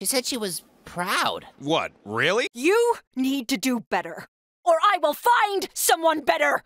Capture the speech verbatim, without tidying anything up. She said she was proud. What, really? You need to do better, or I will find someone better!